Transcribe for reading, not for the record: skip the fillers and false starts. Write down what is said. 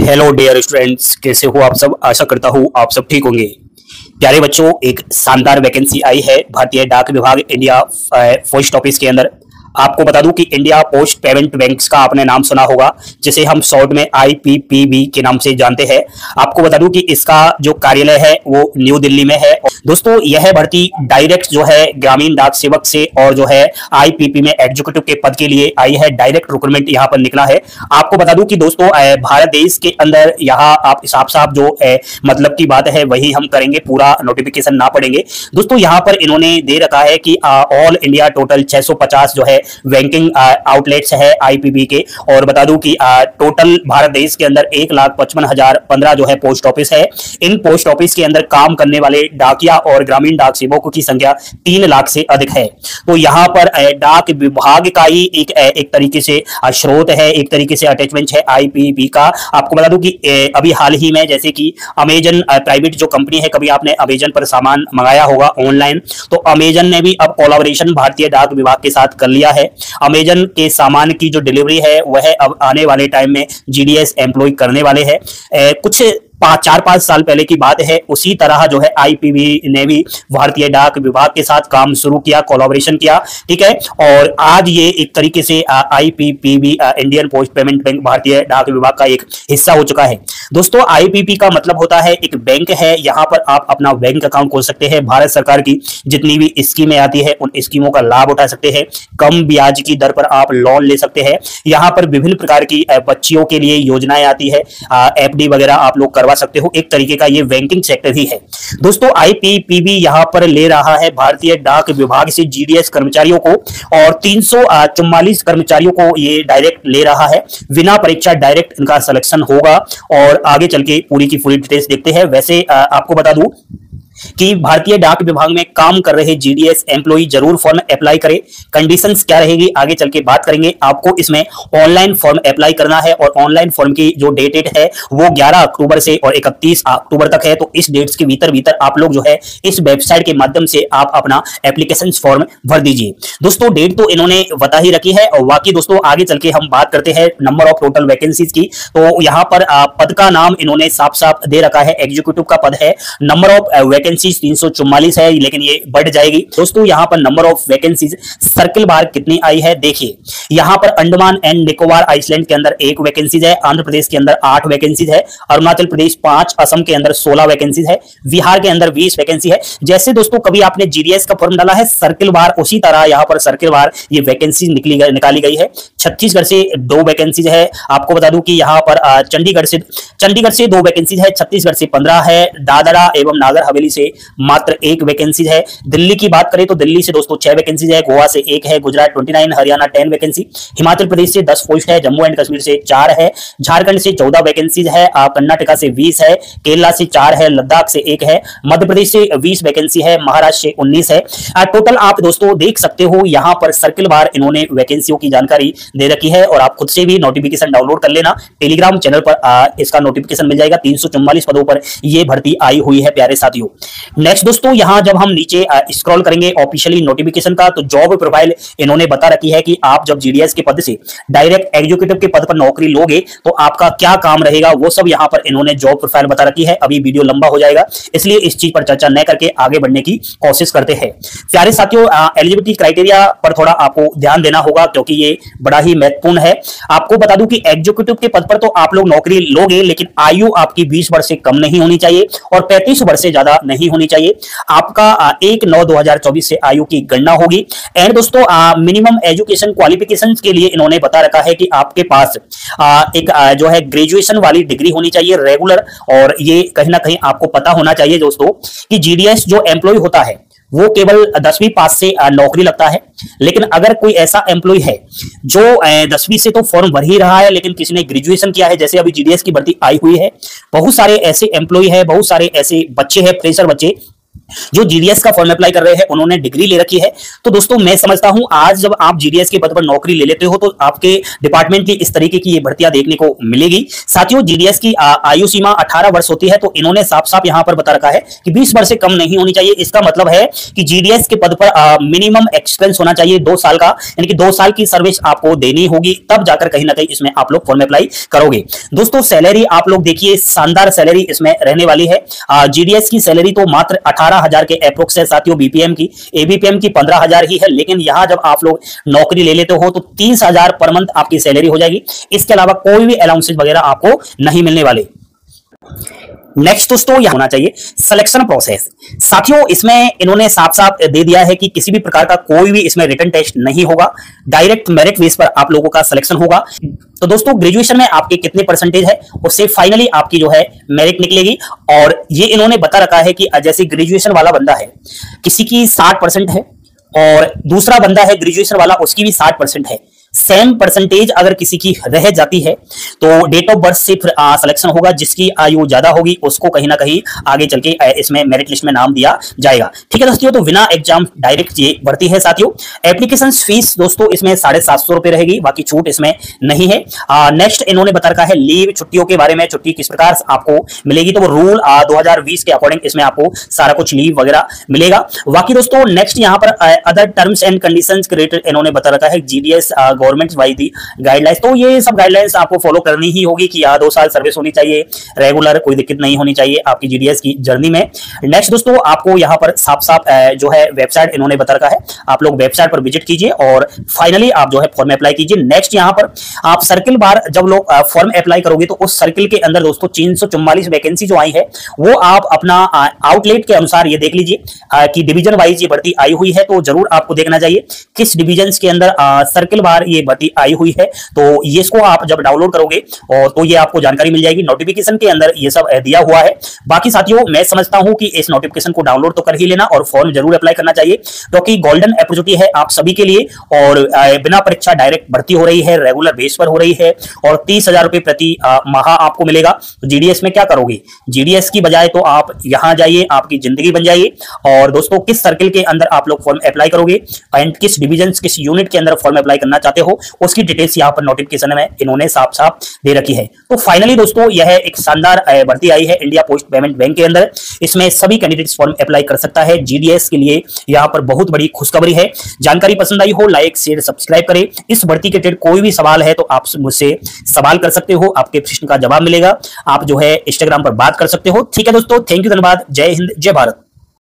Hello dear students, कैसे हो आप सब। आशा करता हूँ आप सब ठीक होंगे। प्यारे बच्चों, एक शानदार वैकेंसी आई है भारतीय डाक विभाग इंडिया पोस्ट ऑफिस के अंदर। आपको बता दूं कि इंडिया पोस्ट पेमेंट बैंक का आपने नाम सुना होगा, जिसे हम शॉर्ट में IPPB के नाम से जानते हैं। आपको बता दूं कि इसका जो कार्यालय है वो न्यू दिल्ली में है। दोस्तों, यह भर्ती डायरेक्ट जो है ग्रामीण डाक सेवक से और जो है IPP में एग्जीक्यूटिव के पद के लिए आई है। डायरेक्ट रिक्रूटमेंट यहाँ पर निकला है। आपको बता दूं कि दोस्तों, भारत देश के अंदर यहाँ आप साफ जो मतलब की बात है वही हम करेंगे, पूरा नोटिफिकेशन ना पड़ेंगे। दोस्तों, यहाँ पर इन्होंने दे रखा है कि ऑल इंडिया टोटल 650 जो है बैंकिंग आउटलेट्स है IPPB के। और बता दूं कि टोटल भारत देश के अंदर 1,55,015 जो है पोस्ट ऑफिस है। इन पोस्ट ऑफिस के अंदर काम करने वाले डाकिया और ग्रामीण डाक सेवकों की संख्या 3 लाख से अधिक है। तो यहाँ पर डाक विभाग का ही एक तरीके से स्रोत है, एक तरीके से अटैचमेंट है IPPB का। आपको बता दूं कि अभी हाल ही में जैसे कि अमेजन प्राइवेट जो कंपनी है, कभी आपने अमेजन पर सामान मंगाया होगा ऑनलाइन, तो अमेजन ने भी अब कोलैबोरेशन भारतीय डाक विभाग के साथ कर लिया है। अमेजन के सामान की जो डिलीवरी है वह अब आने वाले टाइम में GDS एम्प्लॉय करने वाले हैं। कुछ 4-5 साल पहले की बात है, उसी तरह जो है IPPB ने भी भारतीय डाक विभाग के साथ काम शुरू किया, कोलैबोरेशन किया, ठीक है। और आज ये एक तरीके से IPPB Indian post payment bank भारतीय डाक विभाग का एक हिस्सा हो चुका है। दोस्तों, IPPB का मतलब होता है एक बैंक है। यहाँ पर आप अपना बैंक अकाउंट खोल सकते हैं। भारत सरकार की जितनी भी स्कीमें आती है उन स्कीमों का लाभ उठा सकते हैं। कम ब्याज की दर पर आप लोन ले सकते हैं। यहाँ पर विभिन्न प्रकार की बच्चियों के लिए योजनाएं आती है, FD वगैरह आप लोग करवा सकते हो। एक तरीके का ये बैंकिंग सेक्टर ही है। दोस्तों, IPPB यहां पर ले रहा है भारतीय डाक विभाग से GDS कर्मचारियों को, और 344 कर्मचारियों को ये डायरेक्ट ले रहा है। बिना परीक्षा डायरेक्ट इनका सिलेक्शन होगा और आगे चल के पूरी की पूरी डिटेल्स देखते हैं। वैसे आपको बता दूं कि भारतीय डाक विभाग में काम कर रहे GDS एम्प्लॉय जरूर फॉर्म अप्लाई करें। कंडीशंस क्या रहेगी आगे चल के बात करेंगे। आपको इसमें ऑनलाइन फॉर्म अप्लाई करना है, और ऑनलाइन फॉर्म की जो डेट है वो 11 अक्टूबर से और 31 अक्टूबर तक है। तो इस डेट्स के भीतर आप लोग जो है इस वेबसाइट के माध्यम से आप अपना एप्लीकेशन फॉर्म भर दीजिए। दोस्तों, डेट तो इन्होंने बता ही रखी है। और बाकी दोस्तों, आगे चल के हम बात करते हैं नंबर ऑफ टोटल वैकेंसीज की। तो यहाँ पर पद का नाम इन्होंने साफ दे रखा है, एग्जीक्यूटिव का पद है। नंबर ऑफ वैकेंसीज 344 है, लेकिन ये बढ़ जाएगी। दोस्तों, यहाँ पर नंबर ऑफ वैकेंसीज सर्किल बार कितनी आई है देखिए। यहाँ पर अंडमान एंड निकोबार आइसलैंड के अंदर 1 वैकेंसीज है, आंध्र प्रदेश के अंदर 8 वैकेंसीज है, अरुणाचल प्रदेश 5, असम के अंदर 16 वैकेंसीज है, बिहार के अंदर 20 वैकेंसी है। जैसे दोस्तों कभी आपने GDS का फॉर्म डाला है सर्किल बार, उसी तरह यहाँ पर सर्किल बार ये वैकेंसी निकाली गई है। छत्तीसगढ़ से 2 वैकेंसीज है। आपको बता दूं कि यहाँ पर चंडीगढ़ से 2 वैकेंसीज है, छत्तीसगढ़ से 15 है, दादरा एवं नागर हवेली से मात्र 1 वैकेंसी है। दिल्ली की बात करें तो दिल्ली से दोस्तों 6 वैकेंसी है, गोवा से 1 है, गुजरात 29, हरियाणा 10 वैकेंसी, हिमाचल प्रदेश से 10 पोस्ट है, जम्मू एंड कश्मीर से 4 है, झारखंड से 14 वैकेंसी है, कर्नाटका से 20 है, केरला से 4 है, लद्दाख से 1 है, मध्य प्रदेश से 20 वैकेंसी है, महाराष्ट्र से 19 है। टोटल आप दोस्तों देख सकते हो यहाँ पर सर्किल बार इन्होंने वैकेंसियों की जानकारी दे रखी है। और आप खुद से भी नोटिफिकेशन डाउनलोड कर लेना, टेलीग्राम चैनल पर इसका नोटिफिकेशन मिल जाएगा। 344 पदों पर यह भर्ती आई हुई है प्यारे साथियों। नेक्स्ट दोस्तों, यहां जब हम नीचे स्क्रॉल करेंगे ऑफिशियली नोटिफिकेशन का, तो जॉब प्रोफाइल इन्होंने बता रखी है कि आप जब GDS के पद से डायरेक्ट एग्जीक्यूटिव के पद पर नौकरी लोगे तो आपका क्या काम रहेगा, वो सब यहां पर इन्होंने जॉब प्रोफाइल बता रखी है। अभी वीडियो लंबा हो जाएगा, इसलिए इस चीज पर चर्चा न करके आगे बढ़ने की कोशिश करते हैं। प्यारे साथियों, एलिजिबिलिटी क्राइटेरिया पर थोड़ा आपको ध्यान देना होगा, क्योंकि ये बड़ा ही महत्वपूर्ण है। आपको बता दूं कि एग्जीक्यूटिव के पद पर तो आप लोग नौकरी लोगे, लेकिन आयु आपकी 20 वर्ष से कम नहीं होनी चाहिए और 35 वर्ष से ज्यादा नहीं होनी चाहिए। आपका 1/9/2024 से आयु की गणना होगी। एंड दोस्तों, मिनिमम एजुकेशन क्वालिफिकेशंस के लिए इन्होंने बता रखा है कि आपके पास एक जो है ग्रेजुएशन वाली डिग्री होनी चाहिए रेगुलर। और ये कहीं ना कहीं आपको पता होना चाहिए दोस्तों कि GDS जो एम्प्लॉय होता है वो केवल 10वीं पास से नौकरी लगता है। लेकिन अगर कोई ऐसा एम्प्लॉय है जो 10वीं से तो फॉर्म भर ही रहा है, लेकिन किसी ने ग्रेजुएशन किया है, जैसे अभी GDS की भर्ती आई हुई है, बहुत सारे ऐसे एम्प्लॉय है, बहुत सारे ऐसे बच्चे हैं, फ्रेशर बच्चे जो जीडीएस का फॉर्म अप्लाई कर रहे हैं उन्होंने डिग्री ले रखी है। तो दोस्तों मैं समझता हूं आज जब आप जीडीएस के पद पर नौकरी ले लेते हो तो आपके डिपार्टमेंट की इस तरीके की ये भर्तियां देखने को मिलेगी। साथियों जीडीएस की आयु सीमा 18 वर्ष होती है, तो इन्होंने साफ साफ यहां पर बता रखा है कि 20 वर्ष से कम नहीं होनी चाहिए। इसका मतलब है कि जीडीएस के पद पर मिनिमम एक्सपीरियंस होना चाहिए 2 साल का, यानी कि 2 साल की सर्विस आपको देनी होगी, तब जाकर कहीं ना कहीं इसमें आप लोग फॉर्म अप्लाई करोगे। दोस्तों सैलरी आप लोग देखिए, शानदार सैलरी इसमें रहने वाली है। जीडीएस की सैलरी तो मात्र 18,000 के अप्रोक्स है साथियों, बीपीएम की एबीपीएम की 15,000 ही है, लेकिन यहां जब आप लोग नौकरी ले लेते हो तो 30,000 पर मंथ आपकी सैलरी हो जाएगी। इसके अलावा कोई भी अलाउंसेस वगैरह आपको नहीं मिलने वाले। नेक्स्ट दोस्तों यह होना चाहिए सिलेक्शन प्रोसेस। साथियों इसमें इन्होंने साफ साफ दे दिया है कि किसी भी प्रकार का कोई भी इसमें रिटन टेस्ट नहीं होगा, डायरेक्ट मेरिट बेस पर आप लोगों का सिलेक्शन होगा। तो दोस्तों ग्रेजुएशन में आपके कितने परसेंटेज है उससे फाइनली आपकी जो है मेरिट निकलेगी। और ये इन्होंने बता रखा है कि जैसे ग्रेजुएशन वाला बंदा है किसी की 60% है और दूसरा बंदा है ग्रेजुएशन वाला उसकी भी 60% है, सेम परसेंटेज अगर किसी की रह जाती है तो डेट ऑफ बर्थ से फिर सिलेक्शन होगा। जिसकी आयु ज्यादा होगी उसको कहीं ना कहीं आगे चल के इसमें मेरिट लिस्ट में नाम दिया जाएगा। ठीक है दोस्तों, तो बिना एग्जाम डायरेक्ट ये भर्ती है साथियों। एप्लीकेशन फीस दोस्तों इसमें 750 रुपए रहेगी, बाकी छूट इसमें नहीं है। नेक्स्ट इन्होंने बता रखा है लीव, छुट्टियों के बारे में, छुट्टी किस प्रकार आपको मिलेगी, तो वो रूल 2020 के अकॉर्डिंग इसमें आपको सारा कुछ लीव वगैरह मिलेगा। बाकी दोस्तों नेक्स्ट यहाँ पर अदर टर्म्स एंड कंडीशंस के रिलेटेड इन्होंने बता रखा है GDS government wise the guidelines, तो ये सब गाइडलाइंस आपको फॉलो करनी ही होगी कि 2 साल सर्विस होनी चाहिए रेगुलर, कोई दिक्कत नहीं होनी चाहिए आपकी जीडीएस की जर्नी में। नेक्स्ट दोस्तों आपको यहाँ पर साफ साफ जो है वेबसाइट इन्होंने बता रखा है, आप लोग वेबसाइट पर विजिट कीजिए और फाइनली आप जो है फॉर्म अप्लाई कीजिए। नेक्स्ट यहाँ पर आप सर्किल बार जब लोग फॉर्म अप्लाई करोगे तो उस सर्किल के अंदर दोस्तों 344 वैकेंसी जो आई है वो आप अपना आउटलेट के अनुसार ये देख लीजिए कि डिवीजन वाइज ये भर्ती आई हुई है, तो जरूर आपको देखना चाहिए किस डिवीजन के अंदर सर्किल बार ये भर्ती आई हुई है। तो ये इसको आप जब डाउनलोड करोगे और तो ये आपको जानकारी मिल जाएगी, नोटिफिकेशन के अंदर ये सब दिया हुआ है। बाकी साथियों मैं समझता हूं कि इस नोटिफिकेशन को डाउनलोड तो कर ही लेना और फॉर्म जरूर अप्लाई करना चाहिए, क्योंकि गोल्डन अपॉर्चुनिटी है आप सभी के लिए। और बिना परीक्षा डायरेक्ट भर्ती हो रही है, रेगुलर बेस पर हो रही है और 30,000 रुपए प्रति माह आपको मिलेगा। जीडीएस में क्या करोगे, जीडीएस की बजाय तो आप यहां जाइए, आपकी जिंदगी बन जाइए। और दोस्तों किस सर्किल के अंदर आप लोग फॉर्म अप्लाई करोगे एंड किस डिवीजन किस यूनिट के अंदर फॉर्म अप्लाई करना चाहते हो उसकी डिटेल्स यहां पर नोटिफिकेशन में इन्होंने साफ साफ दे रखी है। तो फाइनली दोस्तों यह एक शानदार भर्ती आई है इंडिया पोस्ट पेमेंट बैंक के अंदर, इसमें सभी कैंडिडेट्स फॉर्म अप्लाई कर सकता है। जीडीएस के लिए यहां पर बहुत बड़ी खुशखबरी है। जानकारी पसंद आई हो लाइक शेयर सब्सक्राइब करें। इस भर्ती के रिलेटेड कोई भी सवाल है तो आप मुझसे सवाल कर सकते हो, आपके प्रश्न का जवाब मिलेगा, आप जो है इंस्टाग्राम पर बात कर सकते हो। ठीक है दोस्तों, थैंक यू, धन्यवाद, जय हिंद, जय भारत।